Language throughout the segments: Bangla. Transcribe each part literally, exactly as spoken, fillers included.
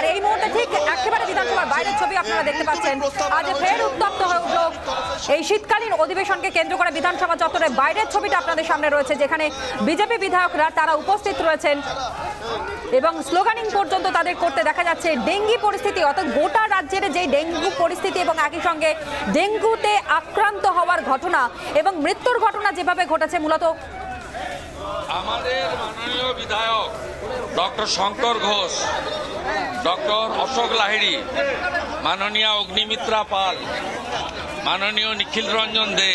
আর এই মুহূর্তে ঠিক একেবারে বিধানসভার বাইরের ছবি আপনারা দেখতে পাচ্ছেন। আজ ফের উত্তপ্ত হয়ে উঠল এই শীতকালীন অধিবেশনকে কেন্দ্র করে বিধানসভা চত্বরের বাইরের ছবিটা আপনাদের সামনে রয়েছে, যেখানে বিজেপি বিধায়করা তারা উপস্থিত রয়েছেন এবং স্লোগানিং পর্যন্ত তাদের করতে দেখা যাচ্ছে। ডেঙ্গি পরিস্থিতি, অর্থাৎ গোটা রাজ্যের যে ডেঙ্গু পরিস্থিতি এবং একই সঙ্গে ডেঙ্গুতে আক্রান্ত হওয়ার ঘটনা এবং মৃত্যুর ঘটনা যেভাবে ঘটেছে, মূলত আমাদের মাননীয় বিধায়ক ডক্টর শঙ্कर ঘোষ, ডক্টর अशोक लाहिड़ी, माननीय अग्निमित्रा पाल, माननीय निखिल रंजन दे,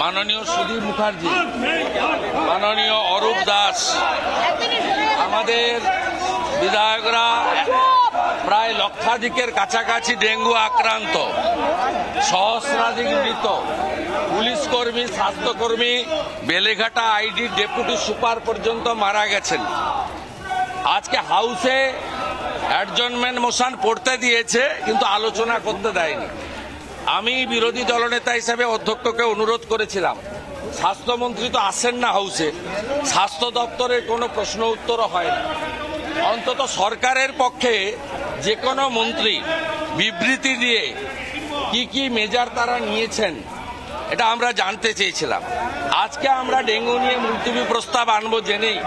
माननीय सुप मुखार्जी, माननीय अरूप दास, विधायकरा प्राय लक्षाधिकेर काछाकाछि डेंगू आक्रांत, सहस्राधिक मृत, पुलिस कर्मी, स्वास्थ्यकर्मी, बेलेघाटा आईडी डेपुटी सुपार पर्यंत मारा गेছেন। आज के हाउसे एडजर्नमेंट मोशन पढ़ते दिए किन्तु आलोचना करते देयনি। আমি বিরোধী দলনেতা হিসেবে অধ্যক্ষকে অনুরোধ করেছিলাম, স্বাস্থ্যমন্ত্রী তো আসেন না হাউসে, স্বাস্থ্য দপ্তরে কোনো প্রশ্ন উত্তর হয় না, অন্তত সরকারের পক্ষে যে কোনো মন্ত্রী বিবৃতি দিয়ে কি কি মেজার তারা নিয়েছেন এটা আমরা জানতে চেয়েছিলাম। আজকে আমরা ডেঙ্গু নিয়ে মুলতবি প্রস্তাব আনবো জেনেই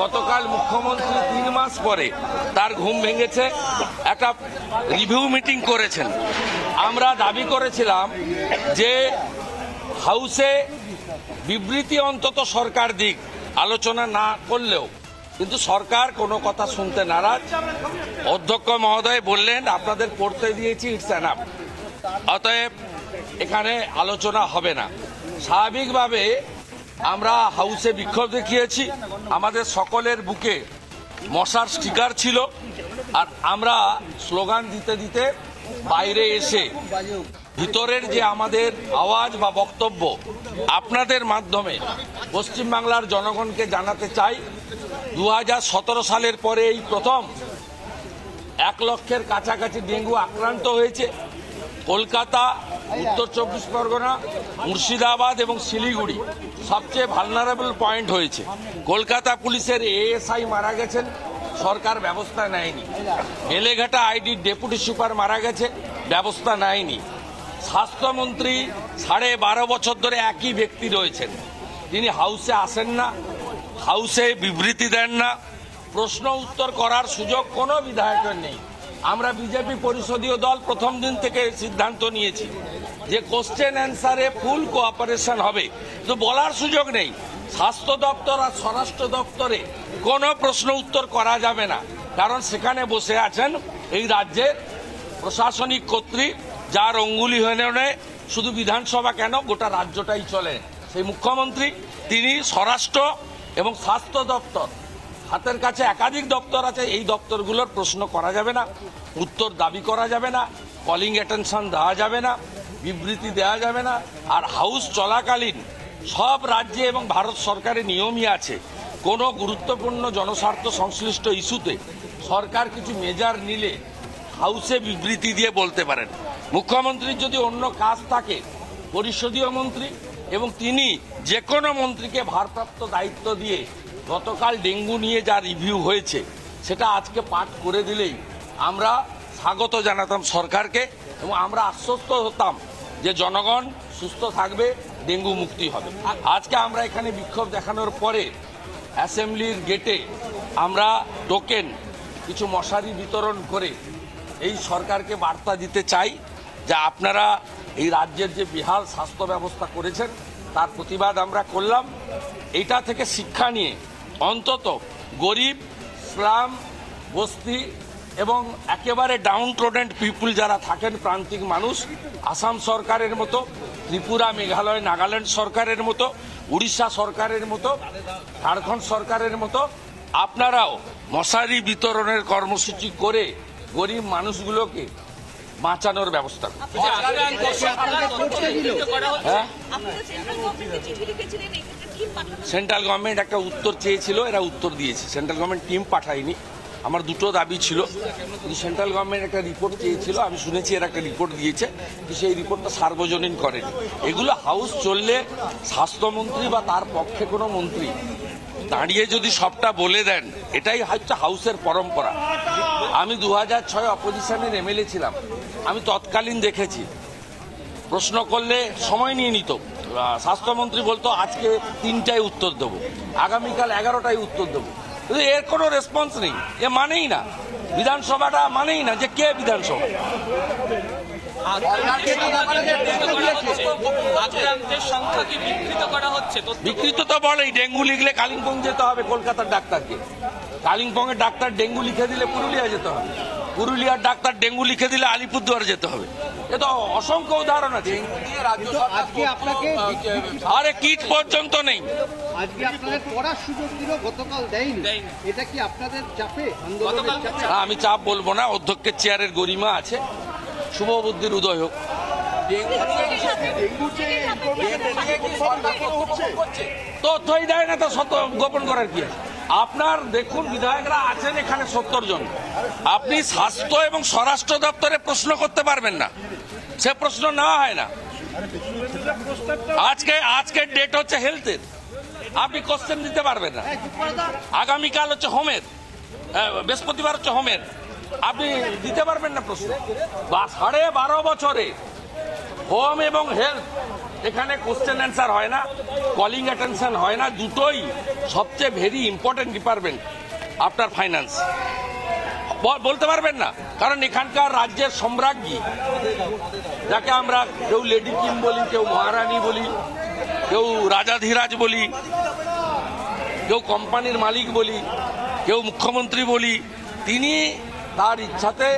গতকাল মুখ্যমন্ত্রী তিন মাস পরে তার ঘুম ভেঙেছে, একটা রিভিউ মিটিং করেছেন। আমরা দাবি করেছিলাম যে হাউসে বিবৃতি অন্তত সরকার দিক, আলোচনা না করলেও, কিন্তু সরকার কোনো কথা শুনতে নারাজ। অধ্যক্ষ মহোদয় বললেন আপনাদের পড়তে দিয়েছি, ইটস এনাফ, অতএব এখানে আলোচনা হবে না। স্বাভাবিকভাবে আমরা হাউসে বিক্ষোভ দেখিয়েছি, আমাদের সকলের বুকে মশার স্টিকার ছিল, আর আমরা স্লোগান দিতে দিতে বাইরে এসে ভিতরের যে আমাদের আওয়াজ বা বক্তব্য আপনাদের মাধ্যমে পশ্চিমবাংলার জনগণকে জানাতে চাই। দু হাজার সতেরো সালের পরে এই প্রথম এক লক্ষের কাছাকাছি ডেঙ্গু আক্রান্ত হয়েছে। কলকাতা, উত্তর চব্বিশ পরগনা, মুর্শিদাবাদ এবং শিলিগুড়ি সবচেয়ে ভালনারেবল পয়েন্ট হয়েছে। কলকাতা পুলিশের এএসআই মারা গেছেন, সরকার ব্যবস্থা নেয়নি। বেলেঘাটা আইডি ডেপুটি সুপার মারা গেছে, ব্যবস্থা নেয়নি। স্বাস্থ্যমন্ত্রী সাড়ে বারো বছর ধরে একই ব্যক্তি রয়েছেন, তিনি হাউসে আসেন না, হাউসে বিবৃতি দেন না, প্রশ্ন উত্তর করার সুযোগ কোনো বিধায়কের নেই। আমরা বিজেপি পরিষদীয় দল প্রথম দিন থেকে সিদ্ধান্ত নিয়েছি যে কোশ্চেন অ্যান্সারে ফুল কোঅপারেশন হবে, তো বলার সুযোগ নেই। স্বাস্থ্য দপ্তর আর স্বরাষ্ট্র দপ্তরে কোনো প্রশ্ন উত্তর করা যাবে না, কারণ সেখানে বসে আছেন এই রাজ্যের প্রশাসনিক কর্তৃক, যার অঙ্গুলি হয়ে শুধু বিধানসভা কেন গোটা রাজ্যটাই চলে। সেই মুখ্যমন্ত্রী তিনি স্বরাষ্ট্র এবং স্বাস্থ্য দপ্তর, হাতের কাছে একাধিক দপ্তর আছে, এই দপ্তরগুলোর প্রশ্ন করা যাবে না, উত্তর দাবি করা যাবে না, কলিং অ্যাটেনশন দেওয়া যাবে না, বিবৃতি দেওয়া যাবে না। আর হাউস চলাকালীন সব রাজ্যে এবং ভারত সরকারের নিয়মই আছে, কোনো গুরুত্বপূর্ণ জনস্বার্থ সংশ্লিষ্ট ইস্যুতে সরকার কিছু মেজার নিলে হাউসে বিবৃতি দিয়ে বলতে পারেন। মুখ্যমন্ত্রীর যদি অন্য কাজ থাকে, পরিষদীয় মন্ত্রী এবং তিনি যে কোনো মন্ত্রীকে ভারপ্রাপ্ত দায়িত্ব দিয়ে গতকাল ডেঙ্গু নিয়ে যা রিভিউ হয়েছে সেটা আজকে পাঠ করে দিলেই আমরা স্বাগত জানাতাম সরকারকে, এবং আমরা আশ্বস্ত হতাম যে জনগণ সুস্থ থাকবে, ডেঙ্গু মুক্তি হবে। আজকে আমরা এখানে বিক্ষোভ দেখানোর পরে অ্যাসেম্বলির গেটে আমরা টোকেন, কিছু মশারি বিতরণ করে এই সরকারকে বার্তা দিতে চাই যে আপনারা এই রাজ্যের যে বিহাল স্বাস্থ্য ব্যবস্থা করেছেন তার প্রতিবাদ আমরা করলাম। এটা থেকে শিক্ষা নিয়ে অন্তত গরিব, স্লাম, বস্তি এবং একেবারে ডাউন ট্রোডেন্ট পিপুল যারা থাকেন, প্রান্তিক মানুষ, আসাম সরকারের মতো, ত্রিপুরা, মেঘালয়, নাগাল্যান্ড সরকারের মতো, উড়িষ্যা সরকারের মতো, ঝাড়খণ্ড সরকারের মতো আপনারাও মশারি বিতরণের কর্মসূচি করে গরিব মানুষগুলোকে বাঁচানোর ব্যবস্থা। সেন্ট্রাল গভর্নমেন্ট একটা উত্তর চেয়েছিল, এরা উত্তর দিয়েছে, সেন্ট্রাল গভর্নমেন্ট টিম পাঠায়নি। আমার দুটো দাবি ছিল, সেন্ট্রাল গভর্নমেন্ট একটা রিপোর্ট চেয়েছিল, আমি শুনেছি এরা একটা রিপোর্ট দিয়েছে, সেই রিপোর্টটা সার্বজনীন করেনি। এগুলো হাউস চললে স্বাস্থ্যমন্ত্রী বা তার পক্ষে কোনো মন্ত্রী দাঁড়িয়ে যদি সবটা বলে দেন এটাই হচ্ছে হাউসের পরম্পরা। আমি দুই হাজার ছয় অপজিশনের এমএলএ ছিলাম, আমি তৎকালীন দেখেছি প্রশ্ন করলে সময় নিয়ে নিত, স্বাস্থ্যমন্ত্রী বলতো আজকে তিনটায় উত্তর দেব, আগামীকাল এগারোটায় উত্তর দেব, এর কোনো রেসপন্স নেই। এ মানেই না বিধানসভাটা, মানেই না যে কে বিধানসভা। বিকৃত তো বলেই, ডেঙ্গু লিখলে কালিম্পং যেতে হবে কলকাতার ডাক্তারকে, কালিম্পং এর ডাক্তার ডেঙ্গু লিখে দিলে পুরুলিয়া যেতে হবে, পুরুলিয়ার ডাক্তার ডেঙ্গু লিখে দিলে আলিপুরদুয়ার যেতে হবে। এ তো অসংখ্য উদাহরণ আছে। আরে কীট পর্যন্ত নেই। আমি চাপ বলবো না, অধ্যক্ষের চেয়ারের গরিমা আছে, শুভ বুদ্ধির উদয় হোক। তথ্যই দেয় না, তা সত্য গোপন করার কি আছে? আপনার দেখুন বিধায়করা আছেন এখানে সত্তর জন, আপনি স্বাস্থ্য এবং স্বরাষ্ট্র দপ্তরে প্রশ্ন করতে পারবেন না, সে প্রশ্ন নেওয়া হয় না। আজকে আজকের ডেট হচ্ছে হেলথের, আপনি কোশ্চেন দিতে পারবেন না। আগামীকাল হচ্ছে হোমের, বৃহস্পতিবার হচ্ছে হোমের, আপনি দিতে পারবেন না প্রশ্ন। বা সাড়ে বারো বছরে হোম এবং হেলথ এখানে কোশ্চেন অ্যান্সার হয় না, কলিং অ্যাটেনশন হয় না, দুটোই সবচেয়ে ভেরি ইম্পর্টেন্ট ডিপার্টমেন্ট। আপনার ফাইন্যান্স বলতে পারবেন না, কারণ এখানকার রাজ্যের সম্রাজ্ঞী, যাকে আমরা কেউ লেডি কিং বলি, কেউ মহারানী বলি, কেউ রাজাধিরাজ বলি, কেউ কোম্পানির মালিক বলি, কেউ মুখ্যমন্ত্রী বলি, তিনি তার ইচ্ছাতে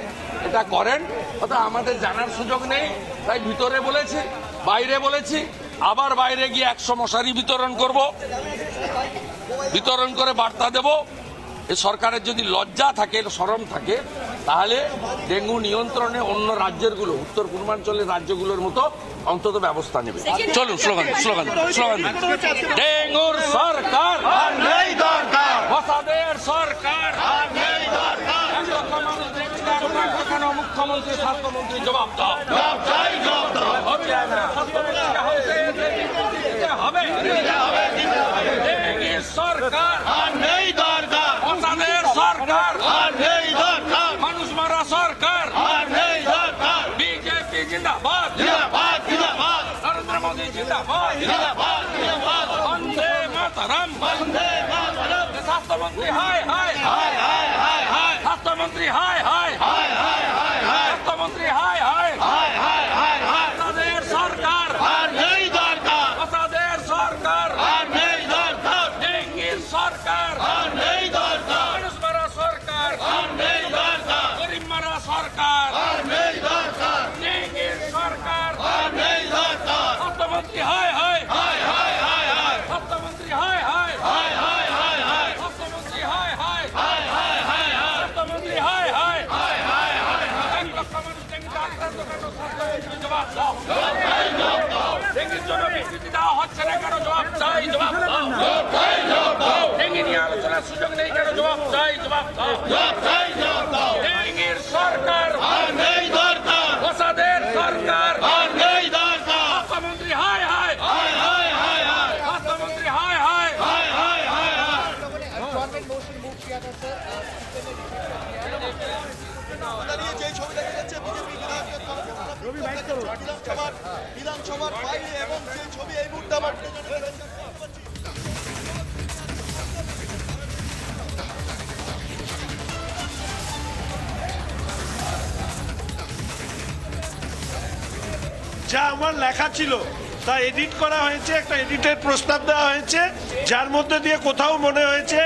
এটা করেন। অর্থাৎ আমাদের জানার সুযোগ নেই, তাই ভিতরে বলেছি, বাইরে বলেছি, আবার বাইরে গিয়ে একশো মশারি বিতরণ করব, বিতরণ করে বার্তা দেব। এই সরকারের যদি লজ্জা থাকে, শরম থাকে, তাহলে ডেঙ্গু নিয়ন্ত্রণে অন্য রাজ্যেরগুলো, উত্তর পূর্বাঞ্চলের রাজ্যগুলোর মতো অন্তত ব্যবস্থা নেবে। চলুন স্লোগান স্লোগান স্লোগান ডেঙ্গুর সরকার সরকার মুখ্যমন্ত্রী স্বাস্থ্যমন্ত্রী জবাব দাও। মানুষ মারা সরকার, বিজেপি জিন্দাবাদ, নরেন্দ্র মোদী জিন্দাবাদ, বন্দে মাতরম, স্বাস্থ্যমন্ত্রী হায় হায়, স্বাস্থ্যমন্ত্রী হায় হায়, স্বাস্থ্যমন্ত্রী হায় হায়, বাংলাদেশ সরকার বাংলাদেশ সরকার ডেঙ্গির সরকার মানুষ মারা সরকার গরিব মারা সরকার ডেঙ্গির সরকার স্বাস্থ্যমন্ত্রী হায় হায়, স্বাস্থ্যমন্ত্রী হায় হায়, স্বাস্থ্যমন্ত্রী হায় হায়, স্বাস্থ্যমন্ত্রী হায় হায়, জবাব দাও। ডেঙ্গির জন্য বিবৃতি দেওয়া হচ্ছে না কেন? জবাব চাই, জবাব দাও। ডেঙ্গি নিয়ে আলোচনার সুযোগ নেই কেন? জবাব চাই, জবাব দাও। ডেঙ্গির সরকার প্রসাদের সরকার স্বাস্থ্যমন্ত্রী হায় হায়, স্বাস্থ্যমন্ত্রী হায় হায়। যা আমার লেখা ছিল তা এডিট করা হয়েছে, একটা এডিটের প্রস্তাব দেওয়া হয়েছে, যার মধ্যে দিয়ে কোথাও মনে হয়েছে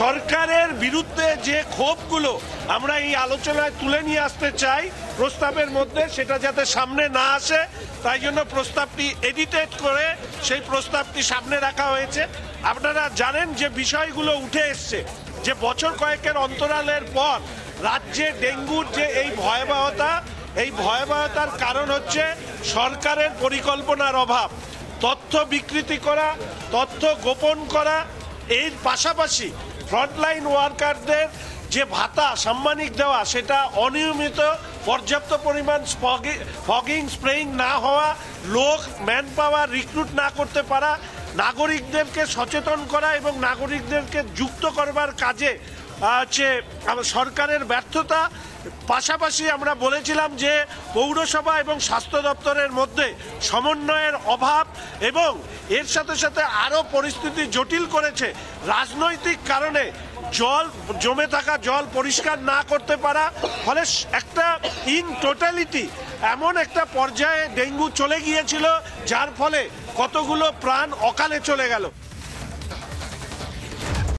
সরকারের বিরুদ্ধে যে ক্ষোভগুলো আমরা এই আলোচনায় তুলে নিয়ে আসতে চাই প্রস্তাবের মধ্যে, সেটা যাতে সামনে না আসে তাই জন্য প্রস্তাবটি এডিটেড করে সেই প্রস্তাবটি সামনে রাখা হয়েছে। আপনারা জানেন যে বিষয়গুলো উঠে এসছে, যে বছর কয়েকের অন্তরালের পর রাজ্যে ডেঙ্গুর যে এই ভয়াবহতা, এই ভয়াবহতার কারণ হচ্ছে সরকারের পরিকল্পনার অভাব, তথ্য বিকৃতি করা, তথ্য গোপন করা। এর পাশাপাশি ফ্রন্টলাইন ওয়ার্কারদের যে ভাতা সাম্মানিক দেওয়া সেটা অনিয়মিত, পর্যাপ্ত পরিমাণ ফগিং স্প্রেইং না হওয়া, লোক ম্যান পাওয়ার রিক্রুট না করতে পারা, नागरिकदेरके सचेतन करा एबं नागरिकदेरके जुक्त करबार काजे आछे सरकारेर व्यर्थता। पाशापाशी आमरा बोलेछिलाम जे पौरसभा एबं स्वास्थ्य दफ्तरेर मध्ये समन्वयेर अभाव एबं एर साथे साथे आरो परिस्थिति जटिल करेछे राजनैतिक कारणे जल जमे थाका जल परिष्कार ना करते पारा फले एकटा इन टोटालिटी एमन एकटा पर्याये डेंगू चले गियेछिलो जार फले कतगुलो प्राण अकाले चले गेलो।